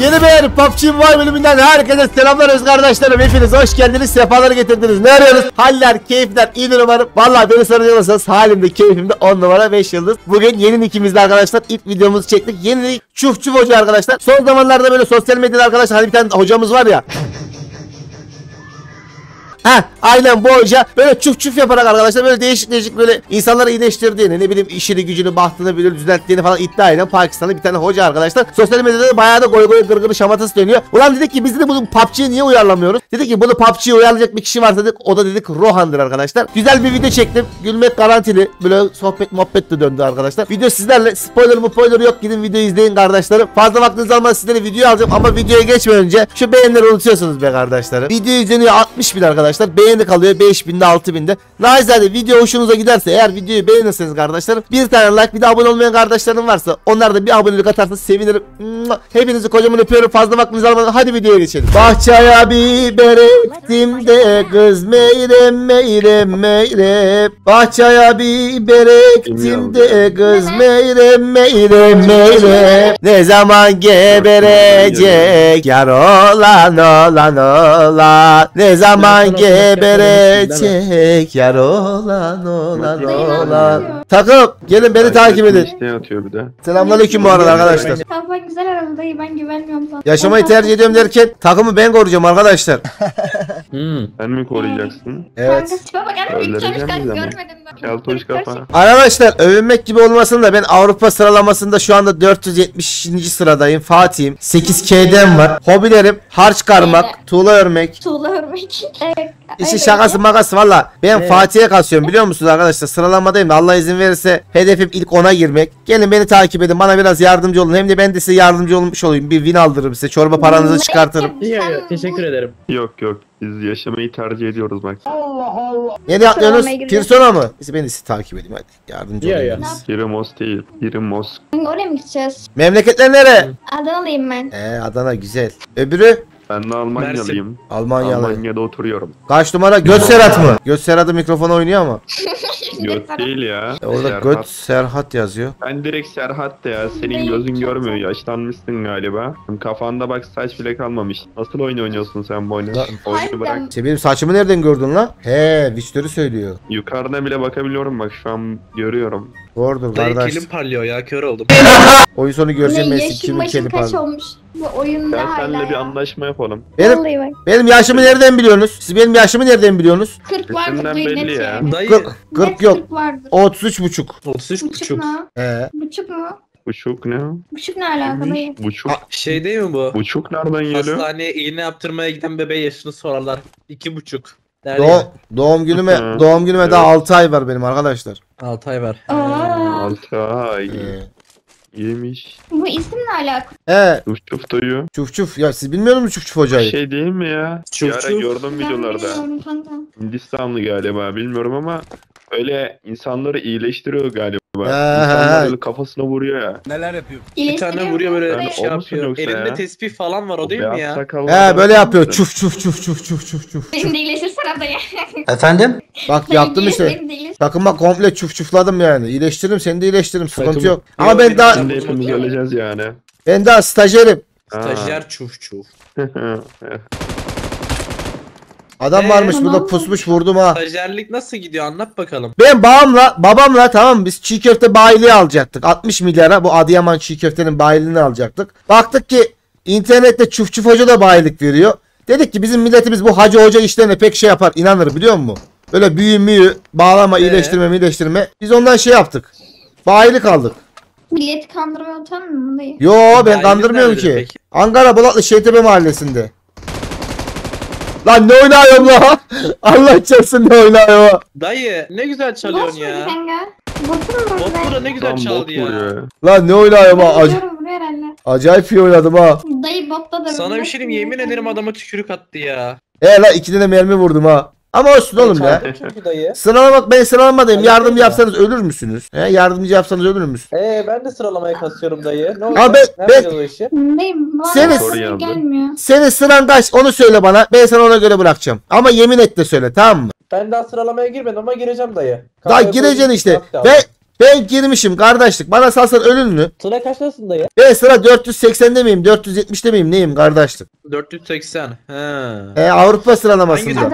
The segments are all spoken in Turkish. Yeni bir PUBG Mobile bölümünden herkese selamlar öz kardeşlerim. Hepiniz hoş geldiniz, sefalar getirdiniz. Ne arıyorsunuz? Haller, keyifler iyidir umarım. Vallahi beni soruyorsanız halimde, keyfimde 10 numara 5 yıldız. Bugün yeni nickimizde arkadaşlar ilk videomuzu çektik. Yeni nick Çuf Çuf Hoca arkadaşlar. Son zamanlarda böyle sosyal medyada arkadaşlar hani bir tane hocamız var ya. Heh, aynen bu hoca böyle çuf çuf yaparak arkadaşlar böyle değişik böyle insanları iyileştirdiğini, ne bileyim işini gücünü bahtını böyle düzelttiğini falan iddia eden Pakistanlı bir tane hoca arkadaşlar. Sosyal medyada bayağı da goy goy gırgır şamatası dönüyor. Ulan dedik ki biz de bunu PUBG'ye niye uyarlamıyoruz? Dedik ki bunu PUBG'ye uyarlayacak bir kişi varsa dedik, o da dedik Rohan'dır arkadaşlar. Güzel bir video çektim. Gülmek garantili. Böyle sohbet muhabbet de döndü arkadaşlar. Video sizlerle, spoiler yok, gidin video izleyin kardeşlerim. Fazla vaktiniz almaz, sizlere video alacağım ama videoya geçmeden önce şu beğenileri unutuyorsunuz be kardeşlerim. Video izleniyor 60 bin arkadaşlar. Beğeni kalıyor 5000'de 6000'de. Naçizane video hoşunuza giderse eğer, videoyu beğenirseniz kardeşlerim bir tane like, bir de abone olmayan kardeşlerim varsa onlar da bir abonelik atarsa sevinirim. Hepinizi kocaman öpüyorum, fazla vaktinizi almadan hadi videoya geçelim. Bahçaya biber ektim de kız meyrem meyrem meyrem. Bahçaya biber ektim de kız meyrem meyrem meyrem. Ne zaman geberecek yar olan olan olan. Ne zaman geberecek yar olan olan olan. Takım gelin beni takip edin. Selamünaleyküm bu arada arkadaşlar. Takmak güzel aradayı, ben güvenmiyorum sana. Yaşamayı tercih ediyorum derken takımı ben koruyacağım arkadaşlar. Ben mi koruyacaksın? Evet. Arkadaşlar övünmek gibi olmasın da ben Avrupa sıralamasında şu anda 470. sıradayım. Fatih'im. 8K'den var. Hobilerim harç karmak, tuğla örmek. İşin şakası makası valla. Ben Fatih'e kasıyorum biliyor musunuz arkadaşlar? Sıralamadayım da Allah izin verirse hedefim ilk 10'a girmek. Gelin beni takip edin, bana biraz yardımcı olun. Hem de ben de size yardımcı olmuş olayım. Bir win aldırırım size. Çorba paranızı çıkartırım. Yok, teşekkür ederim. Yok yok. Biz yaşamayı tercih ediyoruz bak. Allah Allah. Ne yapıyorsunuz? Pirsona mı? Biz beni takip edeyim hadi. Yardımcı olun. Giremos değil. Giremos. Oraya mı gideceğiz? Memleketler nere? Adana'lıyım ben. Adana güzel. Öbürü? Ben de Almanyalıyım. Almanya'da oturuyorum. Kaç numara? Göt Serhat mı? Göt Serhat'ı mikrofona oynuyor ama. Göt değil ya. Orada Serhat. Göt Serhat yazıyor. Ben direkt Serhat de ya. Senin gözün görmüyor. Yaşlanmışsın galiba. Kafanda bak saç bile kalmamış. Nasıl oynuyorsun sen bu oyunu? Oyunu bırak. Benim saçımı nereden gördün lan? He, Victor'u söylüyor. Yukarıdan bile bakabiliyorum bak, şu an görüyorum. Doğrudur kardeş. Kelim parlıyor ya, kör oldum. Oyun sonu göreceğim ben kimin keli parlıyor. Bu oyunda ben seninle bir anlaşma yapalım. Benim yaşımı nereden biliyorsunuz? Siz benim yaşımı nereden biliyorsunuz? 40 vardır belli ya. 40 yok. 33,5. 33,5. Buçuk mu? Buçuk ne? Buçuk ne alakalı? Buçuk. Şey değil mi bu? Buçuk nereden geliyor? Hastaneye iğne yaptırmaya giden bebeğe yaşını sorarlar. 2,5. Doğum günüme daha 6 ay var benim arkadaşlar. 6 ay var. 6 ay. Yemiş. Bu isimle alakalı. Çuf çuf dayı. Çuf çuf. Ya siz bilmiyor musunuz Çuf Çuf hocayı? Şey değil mi ya? Çuf çuf. Gördüm videolarda. Hindistanlı galiba, bilmiyorum ama öyle insanları iyileştiriyor galiba. İnsanlar kafasına vuruyor ya. Neler yapıyor? Bir tane vuruyor böyle yani, şey yapıyor. Elinde ya tespih falan var, o değil mi ya? Böyle yapıyor. Çuf çuf çuf çuf çuf çuf çuf. Benim de iyileşirsen adaya. Efendim? Bak yaptım işte. Takıma komple çuf çufladım yani. İyileştiririm seni de, iyileştiririm. Sıkıntı yok. Ama ben daha... Hepimiz öleceğiz yani. Ben daha stajyerim. Stajyer çuf çuf. Adam varmış burada, pusmuş, vurdum ha. Stajyerlik nasıl gidiyor anlat bakalım. Ben babamla tamam, biz çiğ köfte bayiliği alacaktık. 60 milyara bu Adıyaman çiğ köftenin bayiliğini alacaktık. Baktık ki internette Çuf Çuf Hoca da bayilik veriyor. Dedik ki bizim milletimiz bu hacı hoca işlerine pek şey yapar, inanır biliyor musun? Böyle büyü müyü, bağlama, iyileştirme. Biz ondan şey yaptık. Bayilik aldık. Milleti kandırmaya utanmıyor mu? Yo ben bayilik kandırmıyorum ki. Peki? Ankara Bolatlı Şeytepe mahallesinde. Lan ne oynuyorum lan? Allah çalsın ne oynuyorum? Dayı ne güzel çalıyorsun ya. Botpura ne güzel çaldı ya. Lan ne oynuyorum ha? Acayip iyi oynadım ha. Dayı botta da. Sana bir şeyim, yemin ederim adama tükürük attı ya. Lan 2 tane mermi vurdum ha. Ama olsun oğlum ya. Sıralamak, ben sıralamadayım. Yardım yapsanız ölür müsünüz? Yardımcı yapsanız ölür müsünüz? Ben de sıralamaya kasıyorum dayı. Ne oldu? Ben o işi. Senin sıran kaç? Onu söyle bana. Ben sana ona göre bırakacağım. Ama yemin et de söyle, tamam mı? Ben daha sıralamaya girmedim ama gireceğim dayı. Daha gireceksin işte. Ve Ben girmişim kardeşlik. Bana salsan ölün mü? Sıra kaçtasın dayı? Ben sıra 480'de miyim? 470'de miyim? Neyim kardeşlik? 480. He. Avrupa sıralamasında.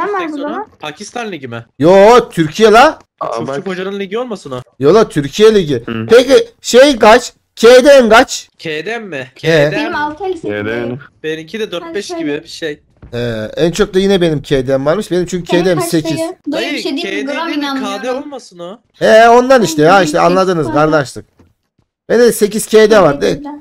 Pakistan ligi mi? Yo, Türkiye la. Çuf Çuf hocanın ligi olmasın o? Yo la, Türkiye ligi. Hı. Peki şey kaç? K'den kaç? K'den mi? K'den. Benim benimki de 4-5 gibi bir şey. En çok da yine benim K'den varmış. Benim çünkü K'den 8. Dayı bir şey değil mi? Gram inanmıyorum. K'de olmasın o. Ondan işte ya işte anladınız kardeşlik. Ben de 8 K'de var.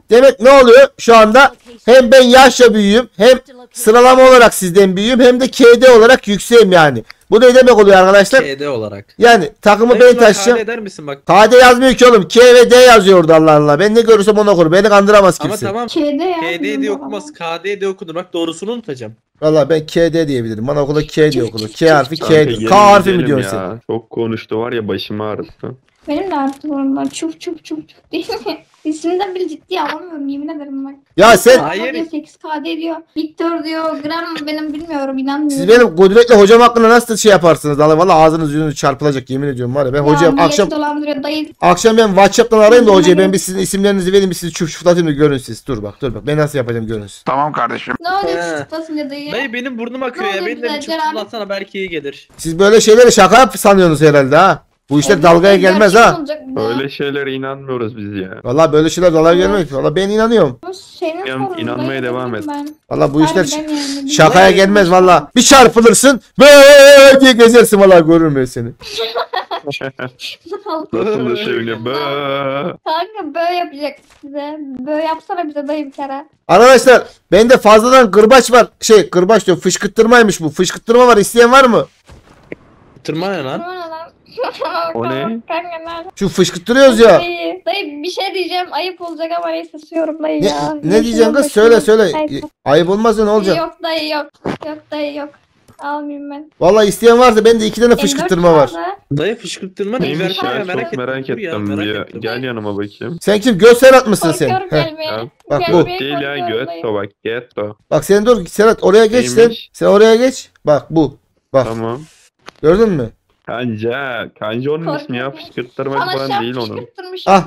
Demek ne oluyor şu anda? Hem ben yaşça büyüğüm, hem sıralama olarak sizden büyüğüm, hem de KD olarak yükseğim yani. Bu ne demek oluyor arkadaşlar? KD olarak. Yani takımı ben taşıyacağım. KD eder misin bak? KD yazmıyor ki oğlum. K ve D yazıyor orada Allah Allah. Ben ne görürsem onu okurum. Beni kandıramaz kimse. Ama tamam. KD diye okumaz. KD diye okudum. Bak doğrusunu unutacağım. Valla ben KD diyebilirim. Bana okula K diye okulu. K harfi K. K harfi mi diyorsun sen? Çok konuştu var ya, başımı ağrıttı. Benim de artık onlar çuf çuf çuf çuf değil mi? İsmini de bile ciddiye alamıyorum yemin ederim bak. Ya sen... Hayır. 8K diyor, Victor diyor, Gram benim bilmiyorum, inanmıyorum. Siz benim Godrek'le hocam hakkında nasıl şey yaparsınız? Valla ağzınız yüzünüz çarpılacak yemin ediyorum var ya. Ben ya, hocam akşam ben WhatsApp'tan arayayım da hocaya ben bir sizin isimlerinizi vereyim, bir sizi çuf çuflatayım da görün siz. Dur bak ben nasıl yapacağım görün siz. Tamam kardeşim. Ne oluyor çuf çuflasın ya dayı? Dayı benim burnum akıyor ya, benim de bir çuf çuflatsana belki iyi gelir. Siz böyle şeyleri şaka sanıyorsunuz herhalde ha. Bu işler dalgaya gelmez ha. Öyle şeylere inanmıyoruz biz ya. Valla böyle şeyler dalgaya gelmez. Valla ben inanıyorum. İnanmaya devam et. Valla bu işler şakaya gelmez valla. Bir çarpılırsın. Böyle diye gezersin valla, görürüm ben seni. Nasıl da seviniyor. Kanka böyle yapacak size. Böyle yapsana bize dayı bir kere. Arkadaşlar bende fazladan kırbaç var. Şey kırbaç diyor, fışkırtırmaymış bu. Fışkırtırma var, isteyen var mı? Fışkırtırma ne lan? O ne? Şu fışkırtırıyoruz ya. Dayı bir şey diyeceğim, ayıp olacak ama neyse susuyorum dayı ya. Ne diyeceksin kız? Söyle. Ayıp olmaz ya, ne olacak? Yok dayı yok. Almayayım ben. Valla isteyen varsa bende 2 tane fışkırtırma var. Dayı fışkırtırma neymiş ya? Merak ettim. Gel yanıma bakayım. Sen kim? Göz Serhat mısın sen? Korkuyorum gelmeye. Bak bu. Değil ya Götto bak. Götto. Bak sen dur Serhat oraya geç sen. Sen oraya geç. Bak bu. Bak. Tamam. Gördün mü? Kanca onun ismi ya, fışkırttırmak falan değil onu. Ah.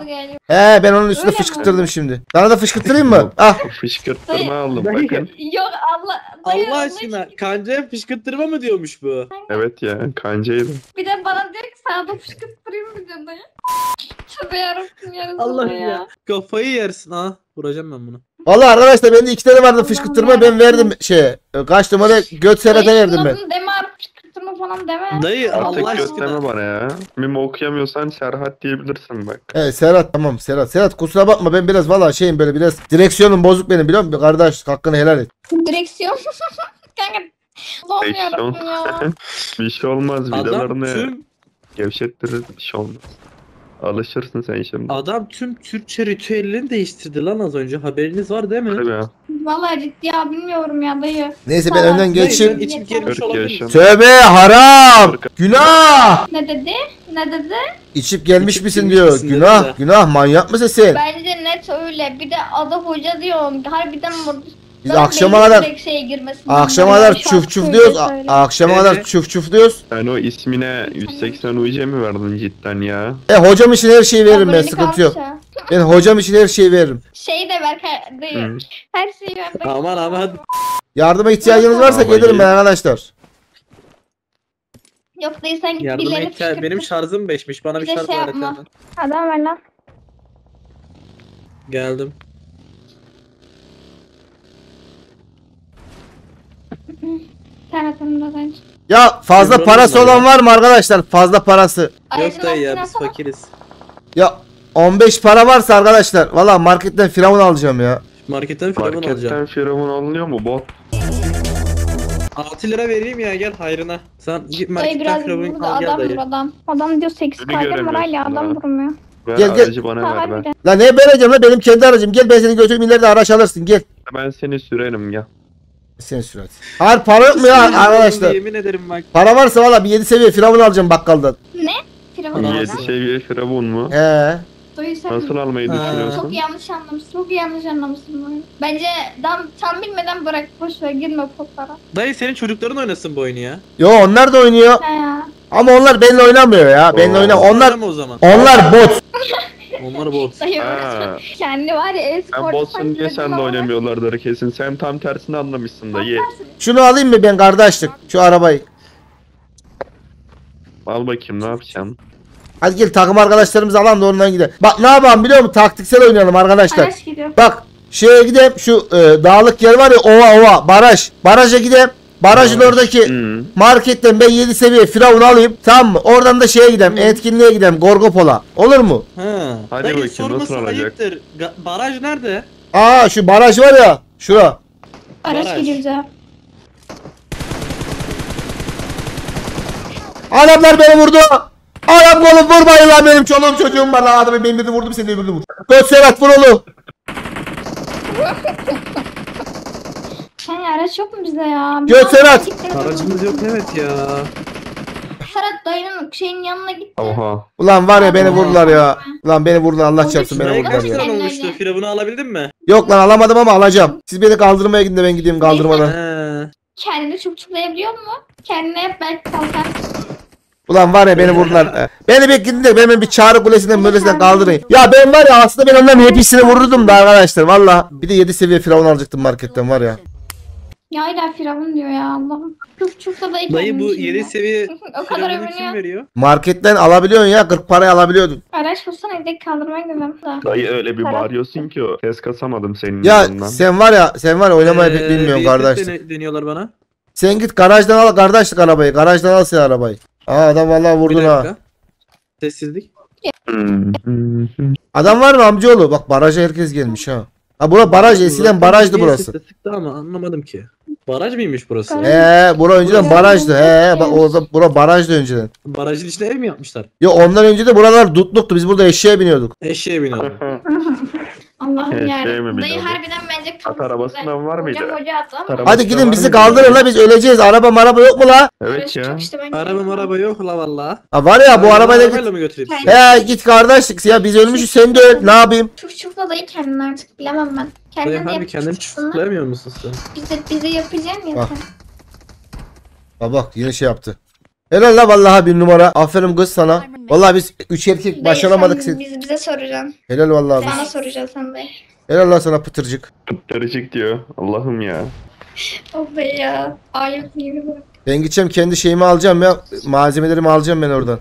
Ben onun üstüne fışkırttırdım şimdi. Sana da fışkırttırayım mı? Ah. Fışkırttırma aldım bakın. Yok Allah aşkına, kancaya fışkırttırma mı diyormuş bu? Evet ya, kancaydı. Bir de bana diyor ki sana da fışkırttırayım mı diyor dayı. Tövbe yarabbim yarasını Allah ya. Kafayı yersin ha. Vuracağım ben bunu. Valla arkadaşlar bende 2 tane vardı fışkırttırma, ben verdim şeye. Kaç numara göt sereden verdim ben. Falan deme. Dayı Allah gösterme bana ya. Mim okuyamıyorsan Serhat diyebilirsin bak. Serhat tamam Serhat. Serhat kusura bakma, ben biraz valla şeyim, böyle biraz direksiyonum bozuk benim, biliyor musun? Kardeş hakkını helal et. Direksiyon? Kanka zorluyorum ya. Bir şey olmaz, vidalarını gevşettirir, bir şey olmaz. Alışırsın sen şimdi. Adam tüm Türkçe ritüellerini değiştirdi lan az önce. Haberiniz var değil mi? Tabii. Vallahi ciddi ya, bilmiyorum ya dayı. Neyse ben önden geçeyim. Tövbe haram. Günah. Ne dedi? İçip gelmiş misin diyor. Günah manyak mısın sen? Bence net öyle. Bir de adı hoca diyor. Harbiden burada. Biz akşama kadar çuf çuf diyoruz. Akşama kadar çuf çuf diyoruz. Sen o ismine 180 UC mi verdin cidden ya? Hocam için her şeyi veririm ben, sıkıntı yok. Ben hocam için her şeyi veririm. Şeyi de ver dayı. Her şeyi ver. Aman. Yardıma ihtiyacınız varsa gelirim ben arkadaşlar. Yok dayı sen git birileri fışkırtın. Benim şarjım 5'miş, bana bir şarj ver etmeden. Adam ver lan. Geldim. Ya fazla parası olan var mı arkadaşlar? Fazla parası. Yok dayı ya, biz fakiriz. Ya 15 para varsa arkadaşlar valla marketten firavun alacağım ya. Marketten firavun alınıyor mu bot? 6 lira vereyim ya, gel hayrına. Sen git marketten firavun al gel dayı. Adam diyor 8 kaldı parayla adam vurmuyor. Gel. Bana ver. La ne vereceğim la, benim kendi aracım. Gel ben seni götüreyim, ileride araç alırsın gel. Ben seni sürerim gel. Sen sürat. Hayır para yok mu ya arkadaşlar? Yemin ederim bak. Para varsa valla bir 7 seviye firavun alacağım bakkaldan. Ne? Firavun alacağım? 7 seviye firavun mu? Nasıl almayı düşünüyorsun? Çok yanlış anlamışsın. Bence tam bilmeden bırak, boşver girme potlara. Dayı senin çocukların oynasın bu oyunu ya. Yo onlar da oynuyor. Ama onlar benimle oynamıyor ya. Benimle oynamıyor. Onlar mı o zaman? Onlar bot. Onlar bot. Kendi var ya e-spor. Botsun diye sen de oynamıyorlardır kesin. Sen tam tersini anlamışsın da ye. Şunu alayım mı ben kardeşlik? Şu arabayı. Al bakayım ne yapacağım. Hadi gel takım arkadaşlarımızı alalım da oradan gidelim. Bak ne yapalım biliyor musun? Taktiksel oynayalım arkadaşlar. Bak şeye gidelim şu dağlık yer var ya ova baraj. Baraja gidelim. Barajın oradaki marketten ben 7 seviye firavun alayım tamam mı? Oradan da şeye gidelim etkinliğe gidelim Gorgopol'a. Olur mu? Ha. Hadi bakayım sorması ayıptır. Baraj nerede? Aa şu baraj var ya. Şura. Baraj gidiyoruz abi. Adamlar beni vurdu. Adam oğlum vurmayın lan benim çoluğum çocuğum var lan adamı benim dedi vurdum seni de vurdum. Göz Serhat vur oğlum. Sen araç yok mu bizde ya? Göz Serhat. Aracımız yok evet ya. Serhat dayının şeyin yanına gitti. Oha. Ulan var ya beni vurdular ya. Ulan beni vurdular Allah çarpsın beni vurdular ya. Ne olmuştu Firavun'u alabildin mi? Yok lan alamadım ama alacağım. Siz beni kaldırmaya gidin de ben gideyim kaldırmadan. Kendini çukçuklayabiliyor mu? Kendine hep belki kalkar. Ulan var ya beni vurdular. Beni bekleyin de ben bir çağrı kulesinden böylesinden kaldırayım. Ya ben var ya aslında ben onların hepsini vururdum da arkadaşlar valla. Bir de 7 seviye firavun alacaktım marketten var ya. Ya hala firavun diyor ya Allah'ım. Çuf çufta da dayı bu 7 seviye o kadar övünüyor. Marketten alabiliyorsun ya 40 paraya alabiliyordun. Araç bulsana evde kaldırmaya gidelim. Dayı öyle bir bağırıyorsun ki o. Kes kasamadım senin yanından. Ya sen var ya oynamayı pek bilmiyorsun kardeş. Deniyorlar bana. Sen git garajdan al kardeşlik arabayı. Garajdan al sen arabayı. Aa adam vallahi vurdun ha. Sessizlik. Adam var mı amcaoğlu? Bak baraja herkes gelmiş ha. Ha bura baraj eskiden barajdı burası. Sıktı ama anlamadım ki. Baraj mıymış burası? Bura önceden barajdı. Bak orada bura barajdı önceden. Barajın içine ev mi yapmışlar? Yo ondan önce de buralar dutluktu. Biz burada eşeğe biniyorduk. Eşeğe biniyorduk. Allah'ım yarabbim. Dayı harbiden bence at arabasından var mıydı? Hadi gidin bizi kaldırın la biz öleceğiz. Araba maraba yok mu la? Evet ya. Araba maraba yok la valla. Var ya bu arabayla git. Git kardeşlik ya biz ölmüşüz sen de öl. Ne yapayım? Çuf çufla dayı kendini artık bilemem ben. Kendini çuflayamıyor musun sen? Bize yapacağım ya. Bak yine şey yaptı. Helal la vallahi bir numara. Aferin kız sana. Vallahi biz 3 erkek başaramadık sen. Bize soracaksın. Helal vallahi. Sana soracağız sen be. Helal la sana pıtırcık. Pıtırcık diyor. Allah'ım ya. Oh be ya. Ayıp gibi bak. Ben gideceğim kendi şeyimi alacağım ya. Malzemelerimi alacağım ben oradan.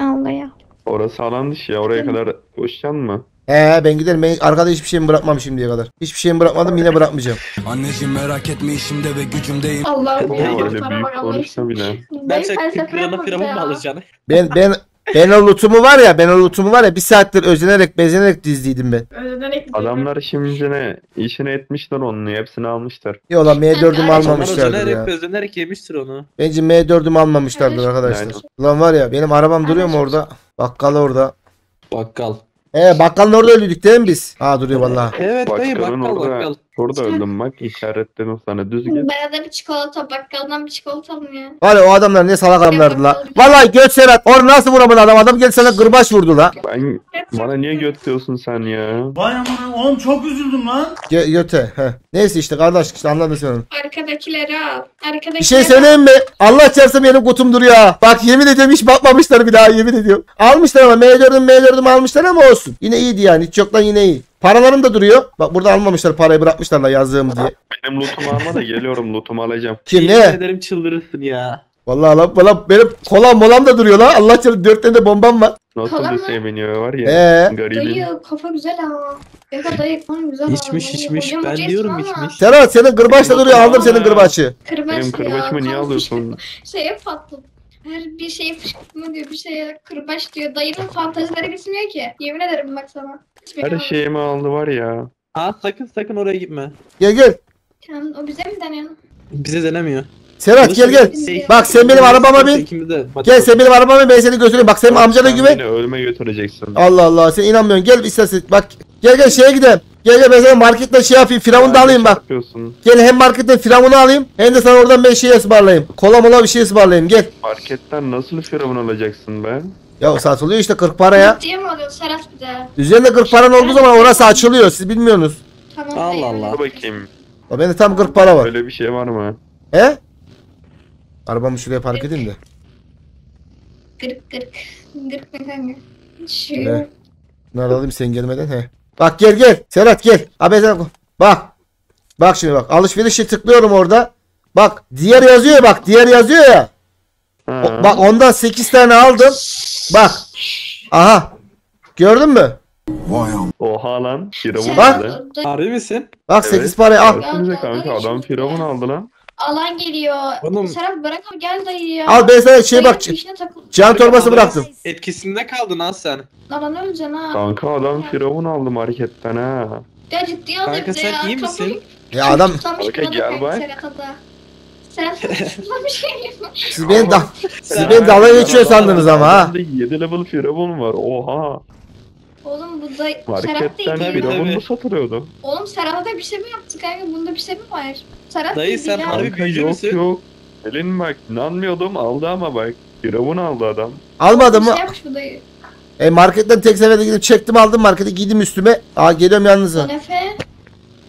Allah ya. Orası alan dışı ya. Oraya kadar koşacaksın mı? Ben giderim. Ben arkada hiçbir şeyimi bırakmam şimdiye kadar. Hiçbir şeyimi bırakmadım yine bırakmayacağım. Anneciğim merak etme işimde ve gücümdeyim. Allah'ım öyle büyük konuşsa bile. Gerçekten Firavun'a Firavun mu alacaksın? Ben o lootumu var ya bir saattir özenerek bezenerek dizdiydim ben. Adamlar şimdi işini etmişler onu hepsini almışlar. Yok lan M4'ümü almamışlardır ya. Özenerek yemiştir onu. Bence M4'ümü almamışlardır arkadaşlar. Lan var ya benim arabam duruyor mu orada? Bakkal orada. Bakkal. Bakkalın orada öldük değil mi biz? Aa duruyor vallahi. Evet dayı bakkal. Orada öldüm bak işaretledim sana düz gel. Bana da bir çikolata bakkaldan bir çikolata alın ya. Valla o adamlar ne salak adamlardı la. Valla göt Serhat or nasıl vuramadı adam gel sana kırbaç vurdu la. Bana niye göt diyorsun sen ya? Vay aman oğlum çok üzüldüm lan. Göte heh. Neyse işte kardeş işte anladın sen onu. Arkadakileri al. Bir şey söyleyeyim mi? Allah içerisinde benim kutum duruyor ha. Bak yemin ediyorum hiç bakmamışlar bir daha yemin ediyorum. Almışlar ama M4'ümü almışlar ama olsun. Yine iyiydi yani hiç yoktan yine iyi. Paralarım da duruyor. Bak burada almamışlar parayı bırakmışlar da yazdığım diye. Benim lootumu alma da geliyorum lootumu alacağım. Kim ne? Ederim çıldırırsın ya. Vallahi lan benim kolam da duruyor lan. Allah çarpsın 4 tane de bombam var. Nasıl liseye biniyor var ya. Dayı kafa güzel ha. Yaka dayı konu güzel ha. İçmiş ben diyorum içmiş. Serhat senin kırbaçla duruyor aldım senin kırbaçı. Benim kırbaçımı niye alıyorsun? Şeye patladı. Her bir şeye fışkırtma diyor, bir şeye kırbaç diyor. Dayının fantazileri bitmiyor ki. Yemin ederim bak sana. Her şeyimi aldı var ya. Ha sakın oraya gitme. Gel. Tamam o bize mi deniyor? Bize denemiyor. Serhat gel. Bak sen benim arabama bin. Gel sen benim arabama bin ben seni götüreyim. Bak senin amcana güven. Beni ölüme götüreceksin. Allah Allah sen inanmıyorsun. Gel istersen bak. Gel şeye gidelim. Gel ben sana marketten şey yapayım firavunu da alayım bak. Gel hem marketten firavunu alayım hem de sana oradan ben şey ısmarlayayım. Kola mola bir şey ısmarlayayım gel. Marketten nasıl firavun alacaksın be? Ya satılıyor işte 40 paraya. Diye mi alıyorsun Serhat bir de? Üzerinde 40 paran olduğu zaman orası açılıyor siz bilmiyorsunuz. Tamam, Allah Allah. Bakayım. O bende tam 40 para var. Öyle bir şey var mı? He? Arabamı şuraya park edeyim de. Gırk gırk. Gırk ne kanka? Şuraya. Bunları alayım sen gelmeden. He. Bak gel gel. Serhat gel. Abi bak. Bak şimdi bak. Alışverişe tıklıyorum orada. Bak diğer yazıyor bak. Diğer yazıyor ya. O, bak ondan 8 tane aldım. Bak. Aha. Gördün mü? Oha lan. Firavun aldı. Harbi misin? Bak evet. 8 parayı al. Kanka, adam Firavun aldı lan. Alan geliyor. Bunun... Serhat bırak abi gel dayı ya. Al ben sana şeye bak. Can torbası bıraktım. Etkisinde kaldın lan sen. Lan öleceksin ha. Kanka adam Firavun aldı marketten ha. Ya ciddi aldı kanka sen ya. İyi misin? Kafayı... Ya adam. Kanka gel bay. Siz beni da dalga geçiyor sandınız ama ha. 7 level Firavun var oha. Oğlum bu da Serhat değil mi? Firavun mu satılıyordu? Oğlum Serhat'a bir şey mi yaptık kanka? Bunda bir şey mi var? Serhat dayı sen harbi büyücü müsün? Yok. Elin bak inanmıyordum aldı ama bak. Firavun aldı adam. Almadı mı? Şey marketten tek seferde gidip çektim aldım markete giydim üstüme. Aa geliyorum yanınıza. Efe.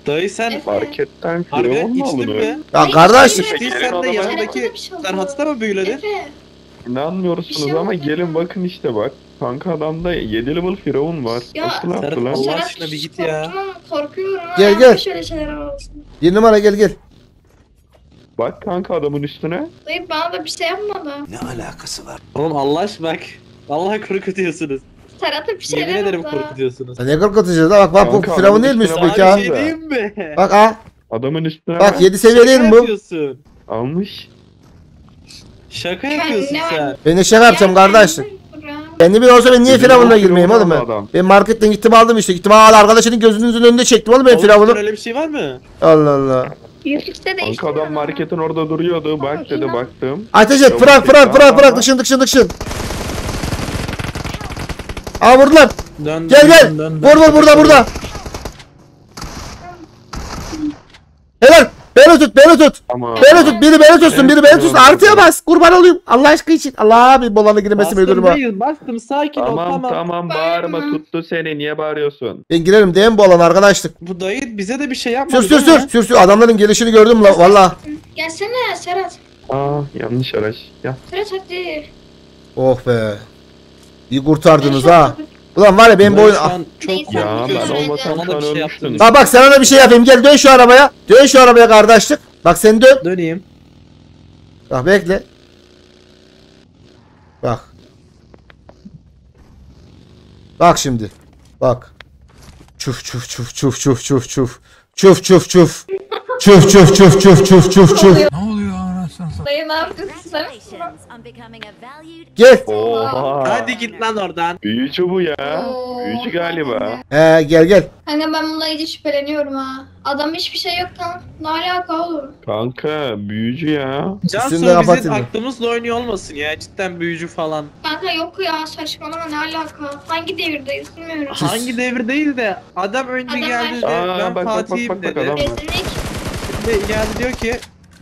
Dayı sen Efe. Marketten Firavun mu aldın? Ya kardeşim. Sen de yanındaki Serhat'ta mı büyüledin? İnanmıyorsunuz şey ama gelin ya. Bakın işte bak. Kanka adamda 7 level Firavun var. Ya Serhat Allah aşkına bir git ya. Korkuyorum. Gel gel. Şöyle şeyler olsun. 1 numara gel gel. Bak kanka adamın üstüne. Dayı bana da bir şey yapmadı. Ne alakası var? Oğlum Allah aşkına bak. Vallahi korkutuyorsunuz. Serhat'a bir şeyler oldu. Yemin ederim korkutuyorsunuz. Ne korkutacağız lan bak bak bu Firavun değil mi üstü bu ki ha? Bak ha. Adamın üstüne bak 7 seviye değil mi bu? Almış. Şaka yapıyorsun sen. Ben de şaka yapacağım kardeşim. Ben de bir olsa ben niye Firavun'a girmeyeyim oğlum ben? Ben marketten gittim aldım işte gittim al arkadaşının gözünüzün önünde çektim oğlum ben Firavun'u. Oğlum öyle bir şey var mı? Allah Allah. Banka adam marketin orada duruyordu bak dedi baktım. Ateş et fırak dışın. Aa vurdular. Gel. Vur burada. Helal. Beni tut. Tamam. Beni tutsun, biri beni tutsun. Artıya bas, kurban olayım. Allah aşkı için. Allah abi bolana girmesin ölürüm ha. Bastım, sakin tamam, ol. Tamam, bağırma tuttu seni. Niye bağırıyorsun? Ben girerim değil mi bu alana arkadaşlık? Bu dayı bize de bir şey yapmadı. Sür. Adamların gelişini gördüm la valla. Gelsene Serhat. Aa yanlış araç. Gel. Serhat hadi. Oh be. İyi kurtardınız ha. Ulan var ya benim bu oyun... Çok ya ben olmasam sana da bir şey yaptım. Ha bak sana da bir şey yapayım gel dön şu arabaya. Dön şu arabaya kardeşlik. Bak sen dön. Döneyim. Bak bekle. Bak. Bak şimdi. Bak. Çuf çuf. Çuf. Çuf. Ne oluyor? Dayı ne yaptın? Gel. Oha. Hadi git lan oradan. Büyücü bu ya. Oo. Büyücü galiba. Gel. Kanka ben bununla iyice şüpheleniyorum ha. Adam hiçbir şey yok lan. Ne alaka oğlum? Kanka büyücü ya. Cansu bizim aklımızla oynuyor olmasın ya. Cidden büyücü falan. Kanka yok ya saçmalama ne alaka. Hangi devirdeyiz bilmiyorum. Hangi devir değil de adam önce geldi ben Fatih'im dedi. Şimdi geldi diyor ki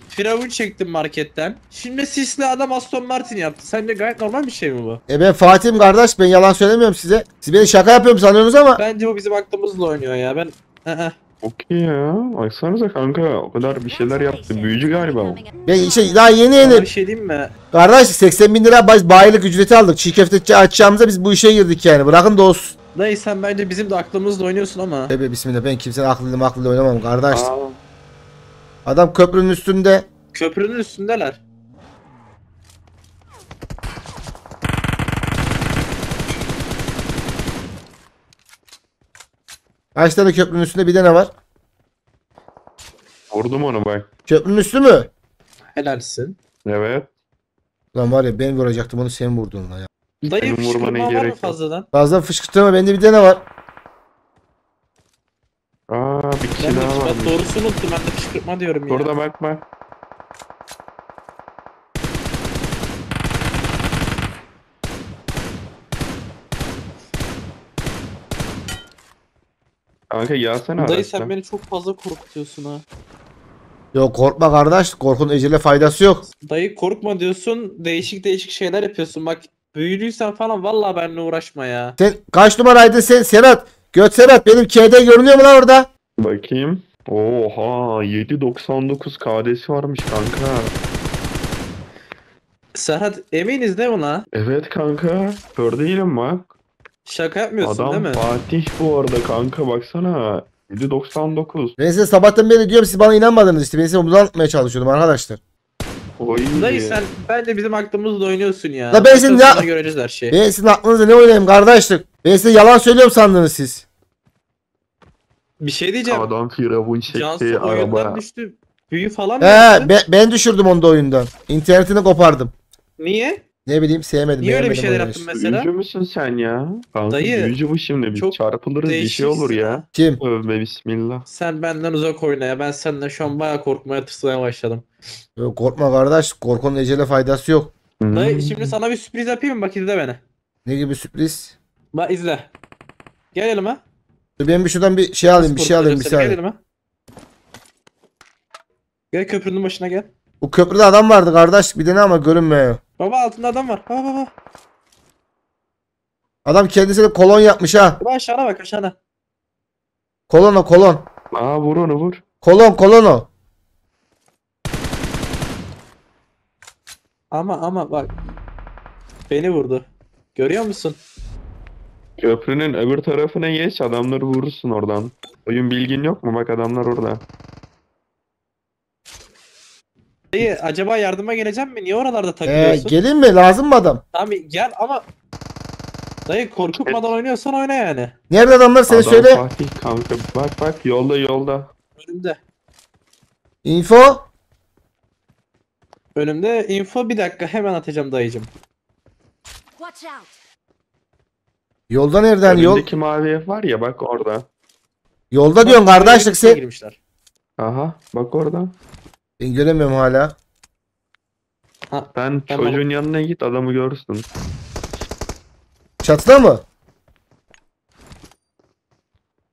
Firavun çektim marketten. Şimdi sisli adam Aston Martin yaptı. Sence gayet normal bir şey mi bu? Ben Fatih'im kardeş. Ben yalan söylemiyorum size. Siz beni şaka yapıyorum sanıyorsunuz ama. Bence bu bizim aklımızla oynuyor ya. Ben... Okey ya. Baksanıza kanka o kadar bir şeyler yaptı. Büyücü galiba o. Ben işte daha yeni. Bir şey diyeyim mi? Kardeş 80.000 lira bayilik ücreti aldık. Çiğ köfte açacağımıza biz bu işe girdik yani. Bırakın da olsun. Dayı sen bence bizim de aklımızla oynuyorsun ama. Bebe bismillah ben kimsenin aklıyla oynamam kardeş. Adam köprünün üstünde. Köprünün üstündeler. Kaç tane köprünün üstünde bir tane var? Vurdum onu bak. Köprünün üstü mü? Helalsin. Evet. Lan var ya ben vuracaktım onu sen vurdun lan ya. Dayı fışkırtma var mı fazladan? Fazla fışkırtma bende bir tane var. Aaa bir kişi daha var. Ben doğrusu unuttum ben de fışkırtma diyorum ya. Burada bakma. Kanka yağsana araçtan. Dayı sen beni çok fazla korkutuyorsun ha. Yo korkma kardeş korkunun ecele faydası yok. Dayı korkma diyorsun değişik şeyler yapıyorsun bak. Büyülüysen falan vallahi benimle uğraşma ya. Sen kaç numaraydın sen Serhat? Göt Serhat benim KD görünüyor mu lan orada? Bakayım. Oha 7.99 KD'si varmış kanka. Serhat eminiz değil mi lan? Evet kanka. Kör değilim bak. Şaka yapmıyorsun adam, değil mi? Adam Fatih bu arada kanka, baksana. 7.99. Ben size sabahtan beri diyorum, siz bana inanmadınız işte. Ben size omuzdan atmaya çalışıyordum arkadaşlar. Dayı sen bence bizim aklımızla oynuyorsun ya. La ben sizin ne... göreceğiz her şeyi. Ben sizin aklınızla ne oynayayım kardeşlik? Ben size yalan söylüyorum sandınız siz. Bir şey diyeceğim. Adam firavun çekti Cansu araba. Oyundan düştü. Büyü falan mı? He ben düşürdüm onu da oyundan. İnternetini kopardım. Niye? Ne bileyim, sevmedim. Niye öyle bir şeyler yaptın mesela? Büyücü müsün sen ya? Kanka, dayı. Büyücü bu şimdi. Biz çarpılırız bir şey olur ya. Kim? Övme bismillah. Sen benden uzak oyna ya. Ben senden şu an bayağı korkmaya, tırsmaya başladım. Yok, korkma kardeş. Korkunun ecele faydası yok. Dayı şimdi sana bir sürpriz yapayım mı? Bak izle beni. Ne gibi sürpriz? Bak izle. Gelelim ha. Ben bir şuradan bir şey alayım. Bir şey alayım. Gelelim ha. Gel köprünün başına gel. Bu köprüde adam vardı kardeş. Bir de ne ama görünmüyor. Baba altında adam var. Baba baba. Adam kendisine kolon yapmış ha. Baba aşağına bak, aşağına. Kolon o, kolon. Aa vur onu, vur. Kolon kolon o. Ama bak. Beni vurdu. Görüyor musun? Köprünün öbür tarafına geç, adamları vurursun oradan. Oyun bilgin yok mu? Bak adamlar orada. Dayı acaba yardıma geleceğim mi? Niye oralarda takılıyorsun? Gelin mi? Lazım mı adam? Tamam gel ama dayı korkutmadan oynuyorsan oyna yani. Nerede adamlar seni adam, söyle. Fatih kanka bak yolda. Önümde. Info. Önümde info, bir dakika hemen atacağım dayıcım. Yolda nereden yol? Önümdeki mavi var ya, bak orada. Yolda diyorsun kardeşlik sen. Aha bak orada. Ben göremiyorum hala. Ha, ben tamam. Çocuğun yanına git, adamı görürsün. Çatıda mı?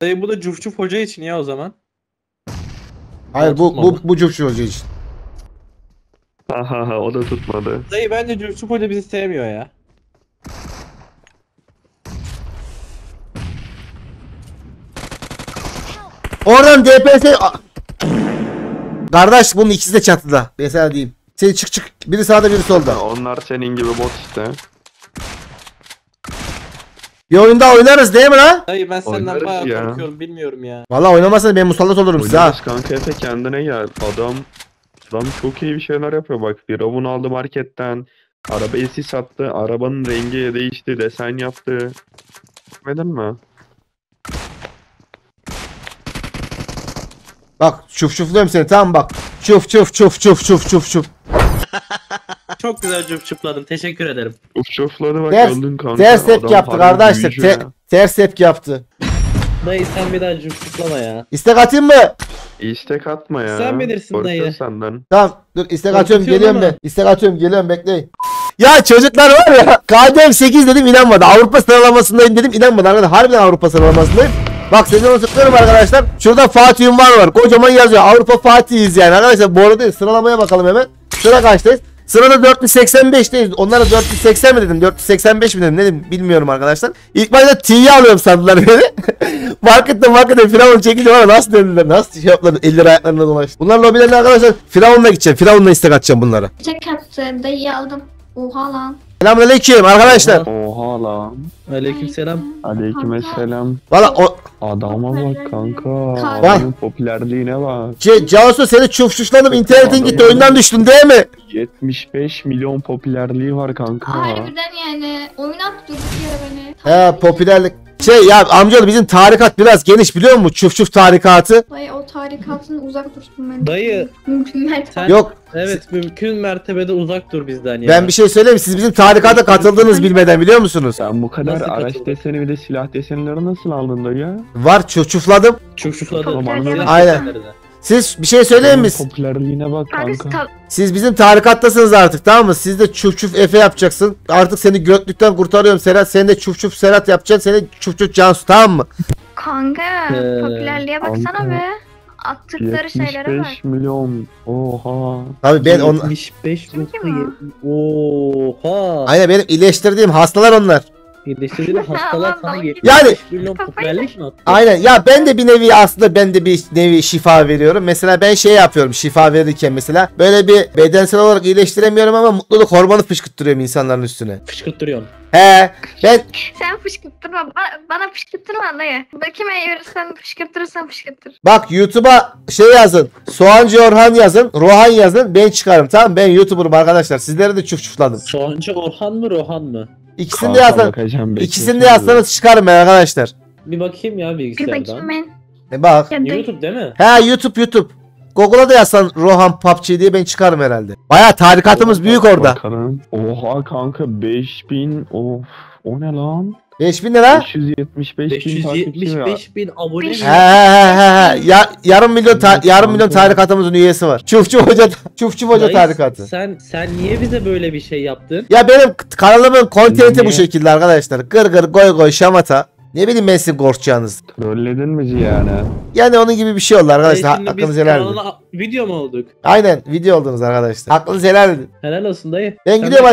Bu da Çuf Çuf hoca için ya o zaman. Hayır bu Çuf Çuf hoca için. Haha o da tutmadı. Dayı bence Çuf Çuf hoca bizi sevmiyor ya. Oradan DPS... Kardeş bunun ikisi de çatıda. Ben sana diyeyim. Seni çık. Biri sağda biri solda. Onlar senin gibi bot işte. Bir oyunda oynarız değil mi lan? Hayır ben senden oynarız bayağı ya. Korkuyorum, bilmiyorum ya. Valla oynamazsan ben musallat olurum size ha. Kanka Efe kendine gel. Adam çok iyi bir şeyler yapıyor bak. Bir avun aldı marketten. Arabayı sis attı. Arabanın rengi değişti. Desen yaptı. Görmedin mi? Bak çuf çufluyorum seni, tamam bak. Çuf çuf. Çok güzel çuf çufladın, teşekkür ederim. Çuf çufladı bak, öldün kanka. Ters tepki yaptı kardeşler. Ters tepki yaptı. Dayı sen bir daha çuf çuflama ya. İstek atayım mı? İstek atma ya. Sen bilirsin korkuyor dayı. Senden. Tamam dur istek atıyorum, geliyorum ben. İstek atıyorum, geliyorum, bekleyin. Ya çocuklar var ya. KDM 8 dedim, inanmadı. Avrupa sıralamasındayım dedim, inanmadı arkadaşlar. Harbiden Avrupa sıralamasındayım. Bak sezonu tıklıyorum arkadaşlar. Şurada Fatih Ünvan var. Kocaman yazıyor. Avrupa Fatih'iz yani. Arkadaşlar bu arada sıralamaya bakalım hemen. Sıra kaçtayız? Sırada 485'teyiz. Onlara 480 mi dedim? 485 mi dedim? Ne dedim? Bilmiyorum arkadaşlar. İlk başta T'yi alıyorum sandılar beni. Markette Firavun çekince var. Nasıl döndüler? Nasıl şey yaptılar? Elleri ayaklarına dolaştı. Bunlar lobilerine arkadaşlar. Firavun'la gideceğim. Firavun'la istek atacağım bunlara. İstek attım. Dayı aldım. Oha lan. Selamünaleyküm arkadaşlar. Oha lan. Aleykümselam. Aleykümselam. Valla o adama bak kanka. Adamın popülerliğine bak. Cansu seni çufçuşladım, internetin gitti, oyundan düştün değil mi? 75 milyon popülerliği var kanka. Harbiden yani oyuna tuttuk ya beni. He popülerlik. Ya amcaoğlu bizim tarikat biraz geniş biliyor musun? Çuf Çuf tarikatı. Dayı o tarikatını uzak dursun ben. Dayı. Mümkün mertebede. Yok. Evet mümkün mertebede uzak dur bizden ya. Ben bir şey söyleyeyim mi? Siz bizim tarikata katıldınız bilmeden biliyor musunuz? Sen bu kadar araç deseni bir de silah desenleri nasıl aldın dayı ya? Var çufçufladım. Çufçufladım. Aynen. Siz bir şey söyleyeyim mi? Popülerliğine bak kanka. Siz bizim tarikattasınız artık, tamam mı? Siz de Çuf Çuf Efe yapacaksın. Artık seni götlükten kurtarıyorum Serhat. Sen de Çuf Çuf Serhat yapacaksın. Seni Çuf Çuf Cansu, tamam mı? Kanka popülerliğe baksana kanka. Be. Attıkları şeylere bak. 75 milyon. Oha. Tabii ben onlar. 75 milyon. Oha. Aynen benim iyileştirdiğim hastalar onlar. iyileştirdiğinde hastalar sana geliyor. Yani 5 milyon popülerlik mi attı? Aynen ya, ben de bir nevi aslında şifa veriyorum. Mesela ben şey yapıyorum şifa verirken, mesela böyle bir bedensel olarak iyileştiremiyorum ama mutluluk hormonu fışkırttırıyorum insanların üstüne. Fışkırttırıyorum. He ben... Sen fışkırttırma, bana fışkırttırma dayı. Bakayım eğer sen fışkırtırırsan fışkırttır. Bak YouTube'a şey yazın, Soğancı Orhan yazın, Rohan yazın, ben çıkarım, tamam. Ben YouTuber'ım arkadaşlar, sizlere de çuf çufladım. Soğancı Orhan mı Rohan mı? İkisini de yazsanız, çıkarım ben arkadaşlar. Bir bakayım ya bilgisayardan. Bir bakayım ben. Bak. YouTube değil mi? He YouTube. Google'a da yazsan Rohan PUBG diye ben çıkarım herhalde. Bayağı tarikatımız büyük orada. Bakalım. Oha kanka 5000 of, o ne lan? 5000 ne lan? 575 bin abone. Yarım milyon tarikatımızın üyesi var. Çuf Çuf Hoca tarikatı. Sen niye bize böyle bir şey yaptın? Ya benim kanalımın content'i bu şekilde arkadaşlar. Gır goy şamata. Ne bileyim ben sizi korkacağınız. Trolledin mi yani? Yani onun gibi bir şey oldu arkadaşlar. Hakkınızı helal edin. Video mu olduk? Aynen video oldunuz arkadaşlar. Hakkınızı helal edin. Helal olsun dayı. Ben gidiyorum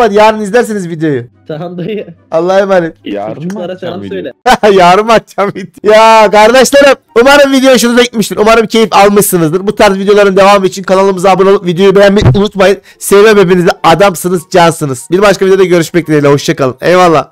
hadi. Yarın izlersiniz videoyu. Tamam dayı. Allah'a emanet. Yarın mı açacağım video? Yarın mı açacağım video? Ya kardeşlerim, umarım video hoşunuza gitmiştir. Umarım keyif almışsınızdır. Bu tarz videoların devamı için kanalımıza abone olup videoyu beğenmeyi unutmayın. Seviyorum hepinizi. Adamsınız, cansınız. Bir başka videoda görüşmek dileğiyle. Hoşçakalın. Eyvallah.